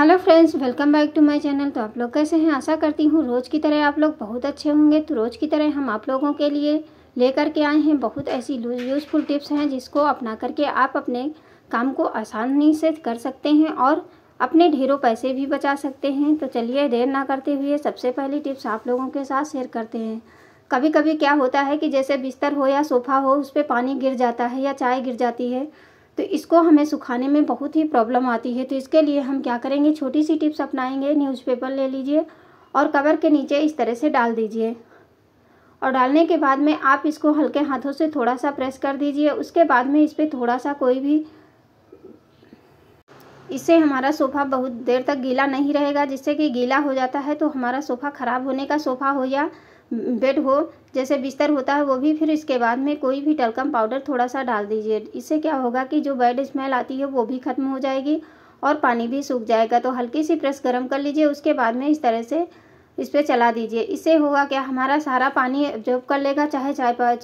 Hello friends, welcome back to my channel. तो आप लोग कैसे हैं? आशा करती हूँ रोज़ की तरह आप लोग बहुत अच्छे होंगे। तो रोज़ की तरह हम आप लोगों के लिए लेकर के आए हैं बहुत ऐसी यूज़फुल टिप्स हैं जिसको अपना करके आप अपने काम को आसानी से कर सकते हैं और अपने ढेरों पैसे भी बचा सकते हैं। तो चलिए देर ना करते हुए सबसे पहली टिप्स आप लोगों के साथ शेयर करते हैं। कभी कभी क्या होता है कि जैसे बिस्तर हो या सोफ़ा हो, उस पर पानी गिर जाता है या चाय गिर जाती है, तो इसको हमें सुखाने में बहुत ही प्रॉब्लम आती है। तो इसके लिए हम क्या करेंगे, छोटी सी टिप्स अपनाएंगे। न्यूज़पेपर ले लीजिए और कवर के नीचे इस तरह से डाल दीजिए और डालने के बाद में आप इसको हल्के हाथों से थोड़ा सा प्रेस कर दीजिए। उसके बाद में इस पर थोड़ा सा कोई भी, इससे हमारा सोफ़ा बहुत देर तक गीला नहीं रहेगा, जिससे कि गीला हो जाता है तो हमारा सोफ़ा ख़राब होने का, सोफ़ा हो या बेड हो, जैसे बिस्तर होता है वो भी। फिर इसके बाद में कोई भी टल्कम पाउडर थोड़ा सा डाल दीजिए। इससे क्या होगा कि जो बैड स्मेल आती है वो भी ख़त्म हो जाएगी और पानी भी सूख जाएगा। तो हल्की सी प्रेस गर्म कर लीजिए, उसके बाद में इस तरह से इस पर चला दीजिए। इससे होगा क्या, हमारा सारा पानी एब्जॉर्ब कर लेगा, चाहे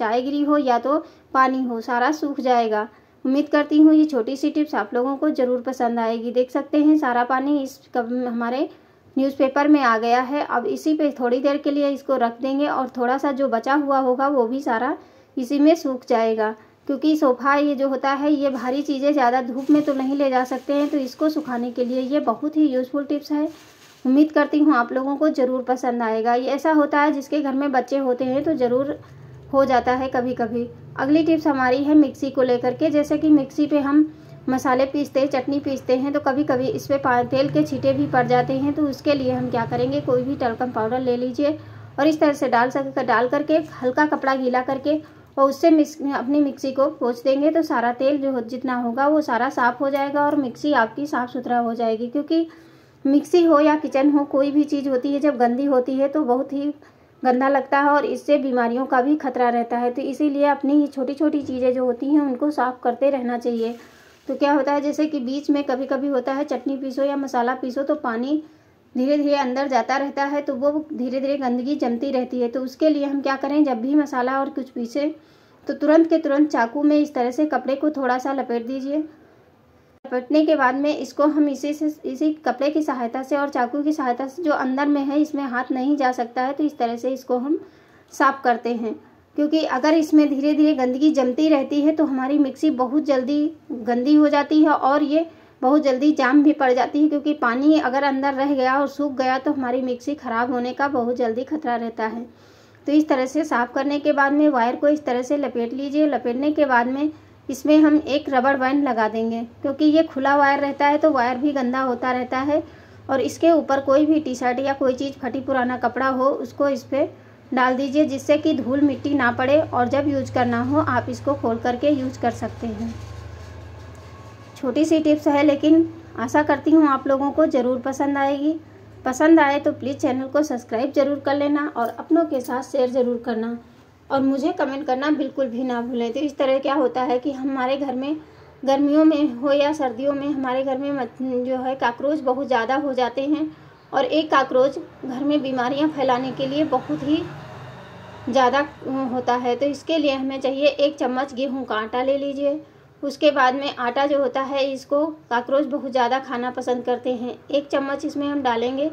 चाय गिरी हो या तो पानी हो, सारा सूख जाएगा। उम्मीद करती हूँ ये छोटी सी टिप्स आप लोगों को ज़रूर पसंद आएगी। देख सकते हैं सारा पानी इस हमारे न्यूज़पेपर में आ गया है। अब इसी पे थोड़ी देर के लिए इसको रख देंगे और थोड़ा सा जो बचा हुआ होगा वो भी सारा इसी में सूख जाएगा, क्योंकि सोफ़ा ये जो होता है ये भारी चीज़ें ज़्यादा धूप में तो नहीं ले जा सकते हैं। तो इसको सुखाने के लिए ये बहुत ही यूज़फुल टिप्स है। उम्मीद करती हूँ आप लोगों को ज़रूर पसंद आएगा। ये ऐसा होता है जिसके घर में बच्चे होते हैं तो ज़रूर हो जाता है कभी कभी। अगली टिप्स हमारी है मिक्सी को लेकर के। जैसे कि मिक्सी पे हम मसाले पीसते हैं, चटनी पीसते हैं, तो कभी कभी इस पर तेल के छींटे भी पड़ जाते हैं। तो उसके लिए हम क्या करेंगे, कोई भी टल्कम पाउडर ले लीजिए और इस तरह से डाल करके हल्का कपड़ा गीला करके और उससे अपनी मिक्सी को पोंछ देंगे। तो सारा तेल जो जितना होगा वो सारा साफ़ हो जाएगा और मिक्सी आपकी साफ़ सुथरा हो जाएगी। क्योंकि मिक्सी हो या किचन हो, कोई भी चीज़ होती है जब गंदी होती है तो बहुत ही गंदा लगता है और इससे बीमारियों का भी खतरा रहता है। तो इसीलिए अपनी छोटी छोटी चीज़ें जो होती हैं उनको साफ़ करते रहना चाहिए। तो क्या होता है, जैसे कि बीच में कभी कभी होता है चटनी पीसो या मसाला पीसो तो पानी धीरे धीरे अंदर जाता रहता है, तो वो धीरे धीरे गंदगी जमती रहती है। तो उसके लिए हम क्या करें, जब भी मसाला और कुछ पीसें तो तुरंत के तुरंत चाकू में इस तरह से कपड़े को थोड़ा सा लपेट दीजिए। लपेटने के बाद में इसको हम इसी कपड़े की सहायता से और चाकू की सहायता से, जो अंदर में है इसमें हाथ नहीं जा सकता है, तो इस तरह से इसको हम साफ़ करते हैं। क्योंकि अगर इसमें धीरे धीरे गंदगी जमती रहती है तो हमारी मिक्सी बहुत जल्दी गंदी हो जाती है और ये बहुत जल्दी जाम भी पड़ जाती है। क्योंकि पानी अगर अंदर रह गया और सूख गया तो हमारी मिक्सी ख़राब होने का बहुत जल्दी खतरा रहता है। तो इस तरह से साफ़ करने के बाद में वायर को इस तरह से लपेट लीजिए। लपेटने के बाद में इसमें हम एक रबड़ बैंड लगा देंगे, क्योंकि ये खुला वायर रहता है तो वायर भी गंदा होता रहता है। और इसके ऊपर कोई भी टी शर्ट या कोई चीज़, फटी पुराना कपड़ा हो, उसको इस पर डाल दीजिए, जिससे कि धूल मिट्टी ना पड़े और जब यूज करना हो आप इसको खोल करके यूज कर सकते हैं। छोटी सी टिप्स है, लेकिन आशा करती हूँ आप लोगों को ज़रूर पसंद आएगी। पसंद आए तो प्लीज़ चैनल को सब्सक्राइब ज़रूर कर लेना और अपनों के साथ शेयर ज़रूर करना और मुझे कमेंट करना बिल्कुल भी ना भूलें। तो इस तरह क्या होता है कि हमारे घर में गर्मियों में हो या सर्दियों में, हमारे घर में जो है कॉकरोच बहुत ज़्यादा हो जाते हैं और एक कॉकरोच घर में बीमारियां फैलाने के लिए बहुत ही ज़्यादा होता है। तो इसके लिए हमें चाहिए एक चम्मच गेहूं का आटा ले लीजिए। उसके बाद में आटा जो होता है, इसको कॉकरोच बहुत ज़्यादा खाना पसंद करते हैं। एक चम्मच इसमें हम डालेंगे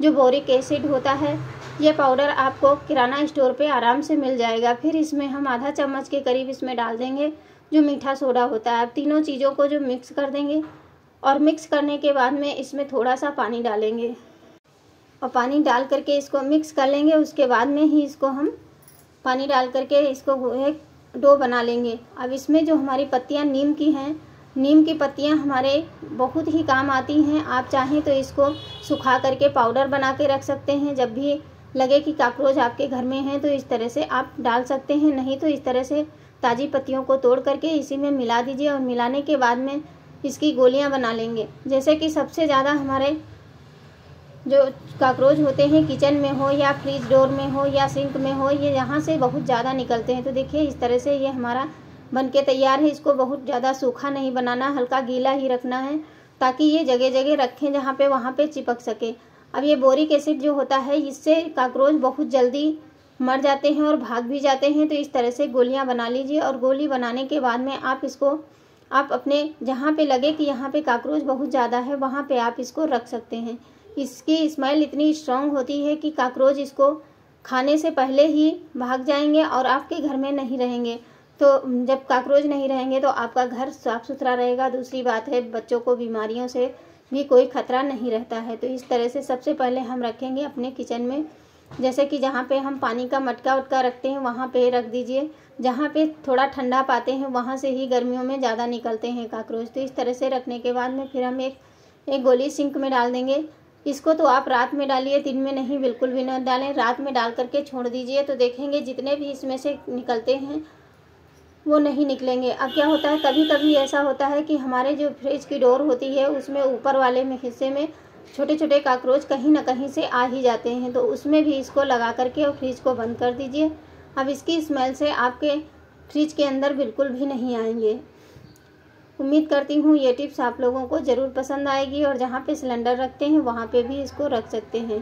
जो बोरिक एसिड होता है, ये पाउडर आपको किराना स्टोर पे आराम से मिल जाएगा। फिर इसमें हम आधा चम्मच के करीब इसमें डाल देंगे जो मीठा सोडा होता है। अब तीनों चीज़ों को जो मिक्स कर देंगे और मिक्स करने के बाद में इसमें थोड़ा सा पानी डालेंगे और पानी डाल करके इसको मिक्स कर लेंगे। उसके बाद में ही इसको हम पानी डाल करके इसको एक डो बना लेंगे। अब इसमें जो हमारी पत्तियाँ नीम की हैं, नीम की पत्तियाँ हमारे बहुत ही काम आती हैं। आप चाहें तो इसको सुखा करके पाउडर बना के रख सकते हैं। जब भी लगे कि कॉकरोच आपके घर में हैं तो इस तरह से आप डाल सकते हैं, नहीं तो इस तरह से ताज़ी पत्तियों को तोड़ करके इसी में मिला दीजिए और मिलाने के बाद में इसकी गोलियाँ बना लेंगे। जैसे कि सबसे ज़्यादा हमारे जो कॉकरोच होते हैं किचन में हो या फ्रिज डोर में हो या सिंक में हो, ये यहाँ से बहुत ज़्यादा निकलते हैं। तो देखिए इस तरह से ये हमारा बनके तैयार है। इसको बहुत ज़्यादा सूखा नहीं बनाना, हल्का गीला ही रखना है, ताकि ये जगह जगह रखें जहाँ पे वहाँ पे चिपक सके। अब ये बोरिक एसिड जो होता है, इससे कॉकरोच बहुत जल्दी मर जाते हैं और भाग भी जाते हैं। तो इस तरह से गोलियाँ बना लीजिए और गोली बनाने के बाद में आप इसको आप अपने जहाँ पे लगे कि यहाँ पे कॉकरोच बहुत ज़्यादा है वहाँ पे आप इसको रख सकते हैं। इसकी स्मेल इतनी स्ट्रांग होती है कि कॉकरोच इसको खाने से पहले ही भाग जाएंगे और आपके घर में नहीं रहेंगे। तो जब कॉकरोच नहीं रहेंगे तो आपका घर साफ़ सुथरा रहेगा। दूसरी बात है, बच्चों को बीमारियों से भी कोई खतरा नहीं रहता है। तो इस तरह से सबसे पहले हम रखेंगे अपने किचन में, जैसे कि जहाँ पे हम पानी का मटका वटका रखते हैं वहाँ पे रख दीजिए। जहाँ पे थोड़ा ठंडा पाते हैं वहाँ से ही गर्मियों में ज़्यादा निकलते हैं कॉकरोच। तो इस तरह से रखने के बाद में फिर हम एक गोली सिंक में डाल देंगे। इसको तो आप रात में डालिए, दिन में नहीं, बिल्कुल भी न डालें। रात में डाल करके छोड़ दीजिए तो देखेंगे जितने भी इसमें से निकलते हैं वो नहीं निकलेंगे। अब क्या होता है, कभी कभी ऐसा होता है कि हमारे जो फ्रिज की डोर होती है उसमें ऊपर वाले में हिस्से में छोटे छोटे कॉकरोच कहीं ना कहीं से आ ही जाते हैं। तो उसमें भी इसको लगा करके और फ्रिज को बंद कर दीजिए। अब इसकी स्मेल से आपके फ्रिज के अंदर बिल्कुल भी नहीं आएंगे। उम्मीद करती हूँ ये टिप्स आप लोगों को ज़रूर पसंद आएगी। और जहाँ पे सिलेंडर रखते हैं वहाँ पे भी इसको रख सकते हैं।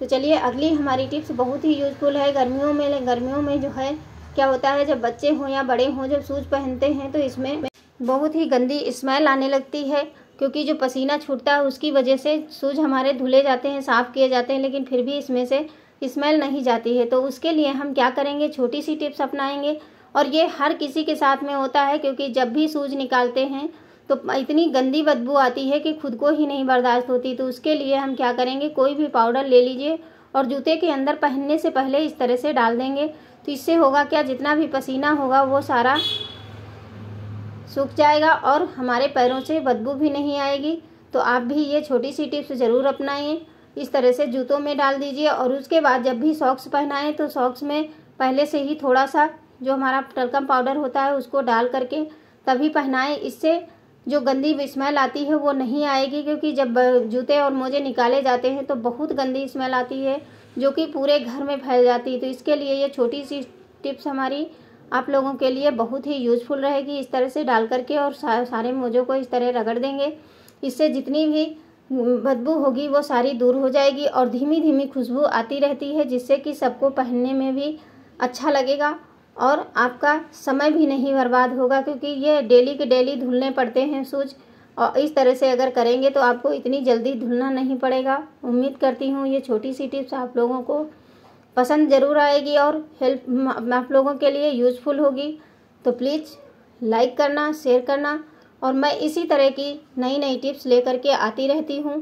तो चलिए, अगली हमारी टिप्स बहुत ही यूजफुल है। गर्मियों में जो है क्या होता है, जब बच्चे हों या बड़े हों, जब शूज पहनते हैं तो इसमें बहुत ही गंदी स्मेल आने लगती है, क्योंकि जो पसीना छूटता है उसकी वजह से शूज हमारे धुले जाते हैं, साफ़ किए जाते हैं, लेकिन फिर भी इसमें से स्मेल नहीं जाती है। तो उसके लिए हम क्या करेंगे, छोटी सी टिप्स अपनाएंगे। और ये हर किसी के साथ में होता है, क्योंकि जब भी शूज निकालते हैं तो इतनी गंदी बदबू आती है कि खुद को ही नहीं बर्दाश्त होती। तो उसके लिए हम क्या करेंगे, कोई भी पाउडर ले लीजिए और जूते के अंदर पहनने से पहले इस तरह से डाल देंगे। तो इससे होगा क्या, जितना भी पसीना होगा वो सारा सूख जाएगा और हमारे पैरों से बदबू भी नहीं आएगी। तो आप भी ये छोटी सी टिप्स ज़रूर अपनाएं। इस तरह से जूतों में डाल दीजिए और उसके बाद जब भी सॉक्स पहनाएं तो सॉक्स में पहले से ही थोड़ा सा जो हमारा टल्कम पाउडर होता है उसको डाल करके तभी पहनाएं। इससे जो गंदी स्मेल आती है वो नहीं आएगी, क्योंकि जब जूते और मोजे निकाले जाते हैं तो बहुत गंदी स्मेल आती है जो कि पूरे घर में फैल जाती है। तो इसके लिए ये छोटी सी टिप्स हमारी आप लोगों के लिए बहुत ही यूजफुल रहेगी। इस तरह से डाल करके और सारे मोजों को इस तरह रगड़ देंगे। इससे जितनी भी बदबू होगी वो सारी दूर हो जाएगी और धीमी धीमी खुशबू आती रहती है, जिससे कि सबको पहनने में भी अच्छा लगेगा और आपका समय भी नहीं बर्बाद होगा, क्योंकि ये डेली के डेली धुलने पड़ते हैं शूज। और इस तरह से अगर करेंगे तो आपको इतनी जल्दी धुलना नहीं पड़ेगा। उम्मीद करती हूँ ये छोटी सी टिप्स आप लोगों को पसंद ज़रूर आएगी और हेल्प आप लोगों के लिए यूजफुल होगी। तो प्लीज़ लाइक करना, शेयर करना, और मैं इसी तरह की नई नई टिप्स लेकर के आती रहती हूँ।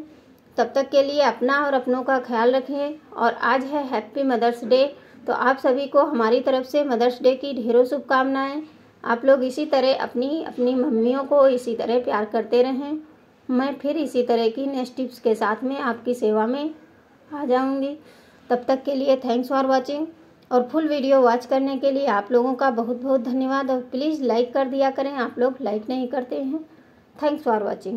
तब तक के लिए अपना और अपनों का ख्याल रखें। और आज है हैप्पी मदर्स डे, तो आप सभी को हमारी तरफ से मदर्स डे की ढेरों शुभकामनाएँ। आप लोग इसी तरह अपनी मम्मियों को इसी तरह प्यार करते रहें। मैं फिर इसी तरह की नेक्स्ट टिप्स के साथ में आपकी सेवा में आ जाऊँगी। तब तक के लिए थैंक्स फॉर वॉचिंग। और फुल वीडियो वॉच करने के लिए आप लोगों का बहुत बहुत धन्यवाद। और प्लीज़ लाइक कर दिया करें, आप लोग लाइक नहीं करते हैं। Thanks for watching.